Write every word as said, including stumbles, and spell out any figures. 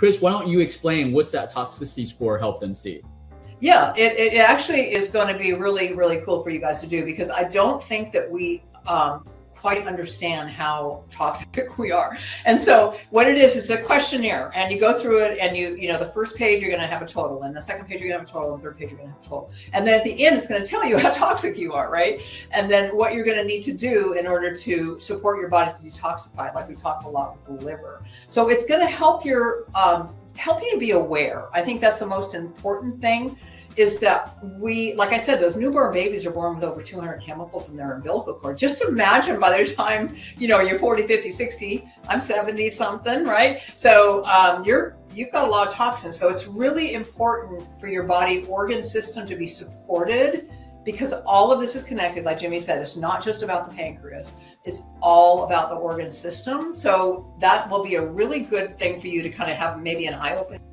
Chris, why don't you explain what's that toxicity score help them see? Yeah, it, it actually is going to be really, really cool for you guys to do, because I don't think that we um, quite understand how toxic we are. And so what it is, is a questionnaire, and you go through it, and you, you know, the first page, you're going to have a total, and the second page, you're going to have a total, and the third page, you're going to have a total. And then at the end, it's going to tell you how toxic you are, right? And then what you're going to need to do in order to support your body to detoxify, like we talked a lot with the liver. So it's going to help your, um, help you to be aware. I think that's the most important thing, is that we, like I said, those newborn babies are born with over two hundred chemicals in their umbilical cord. Just imagine by the time, you know, you're forty, fifty, sixty, I'm seventy something, right? So um, you're, you've got a lot of toxins. So it's really important for your body organ system to be supported, because all of this is connected. Like Jimmy said, it's not just about the pancreas. It's all about the organ system. So that will be a really good thing for you to kind of have maybe an eye opener.